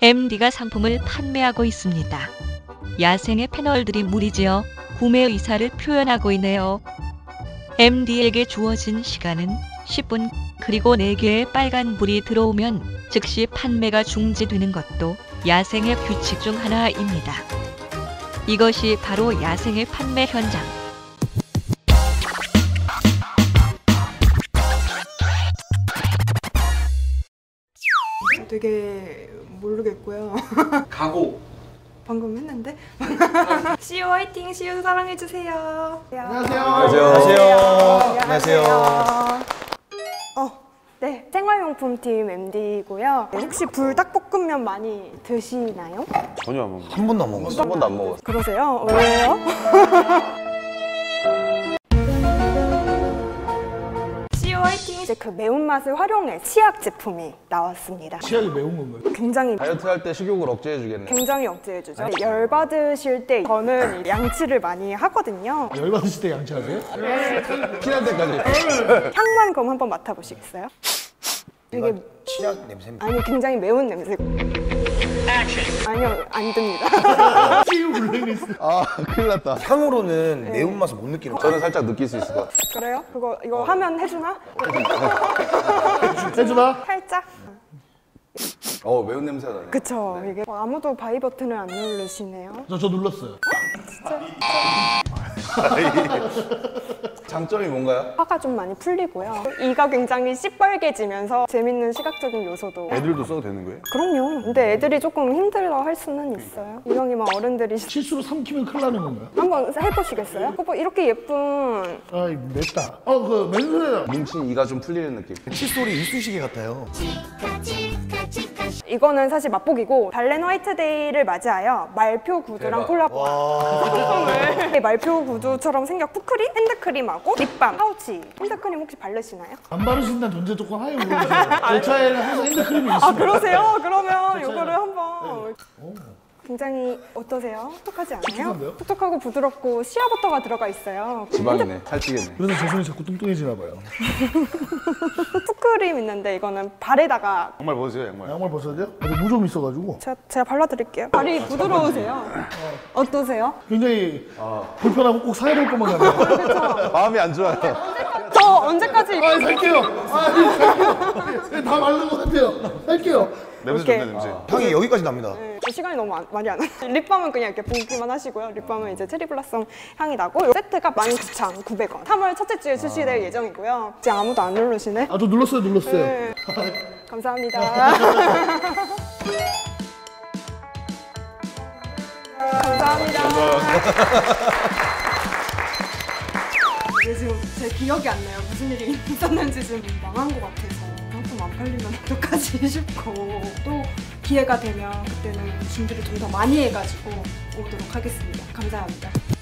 MD가 상품을 판매하고 있습니다. 야생의 패널들이 무리지어 구매 의사를 표현하고 있네요. MD에게 주어진 시간은 10분, 그리고 4개의 빨간불이 들어오면 즉시 판매가 중지되는 것도 야생의 규칙 중 하나입니다. 이것이 바로 야생의 판매 현장. 되게 모르겠고요. 각오! 방금 했는데? CU 화이팅! CU 사랑해주세요! 안녕하세요! 안녕하세요! 안녕하세요! 네, 생활용품팀 MD고요. 혹시 불닭볶음면 많이 드시나요? 전혀 안 먹어요. 한 번도 안 먹었어요. 한 번도 안 먹었어요. 그러세요? 왜요? 이제 그 매운맛을 활용해 치약 제품이 나왔습니다. 치약이 매운 건가요? 굉장히 다이어트 할 때 식욕을 억제해주겠네요. 굉장히 억제해주죠. 아, 열받으실 때 저는 양치를 많이 하거든요. 열받으실 때 양치하세요? 네. 피날 때까지. 향만 그럼 한번 맡아보시겠어요? 이게 치약 냄새입니다. 아니, 굉장히 매운 냄새. 아니요, 안 듭니다. 아, 큰일 났다. 향으로는 네. 매운맛을 못 느끼는 거예요. 저는 살짝 느낄 수 있을 것 같아요. 그래요? 그거 이거 하면 해주나? 해주나? 살짝. 매운 냄새가 나네. 그쵸. 네. 이게 아무도 바이 버튼을 안 누르시네요. 저 눌렀어요. 진짜? 장점이 뭔가요? 화가 좀 많이 풀리고요. 이가 굉장히 시뻘개지면서 재밌는 시각적인 요소도. 애들도 써도 되는 거예요? 그럼요. 근데 애들이 조금 힘들어 할 수는 있어요. 이왕이면 어른들이 실수로 삼키면 큰일 나는 건가요? 한번 해보시겠어요? 오빠 이렇게 예쁜. 아이 맵다. 그 맵네요. 뭉친 이가 좀 풀리는 느낌. 칫솔이 이쑤시개 같아요. 이거는 사실 맛보기고, 발렌 화이트데이를 맞이하여 말표구두랑 콜라보 상품을 말표구두처럼 생긴 푸크림, 핸드크림하고 립밤, 파우치. 핸드크림 혹시 바르시나요? 안 바르신다는 존재 조건 하에 모르겠어요. 제 차에는 항상 핸드크림이 있습니다. 아, 그러세요? 그러면 이거를 한번. 네. 굉장히 어떠세요? 톡톡하지 않아요? 촉촉한데요? 톡톡하고 부드럽고 시아버터가 들어가 있어요. 지방이네, 살찌겠네. 그래서 제 손이 자꾸 뚱뚱해지나 봐요. 푸크림 있는데 이거는 발에다가. 양말 벗으세요, 양말. 양말 벗어야 돼요? 아직 무좀 있어가지고. 제가 발라드릴게요. 발이 부드러우세요. 어떠세요? 굉장히 불편하고 꼭 사야 될 것만 같아요. 그렇죠? 마음이 안 좋아요. 저 언제까지. 아, 살게요. 다 마른 것 같아요. 살게요. 냄새 좋네, 냄새. 향이 여기까지 납니다. 네, 시간이 너무 많이 안 나요. 립밤은 그냥 이렇게 붓기만 하시고요. 립밤은 이제 체리블라썸 향이 나고, 이 세트가 19,900원. 3월 첫째 주에 출시될 예정이고요. 이제 아무도 안 누르시네? 저 눌렀어요, 눌렀어요. 네. 감사합니다. 감사합니다. 이게 지금 제 기억이 안 나요. 무슨 일이 있었는지 지금 망한 것 같아서. 안 팔리면 어떡하지 싶고, 또 기회가 되면 그때는 준비를 좀 더 많이 해가지고 오도록 하겠습니다. 감사합니다.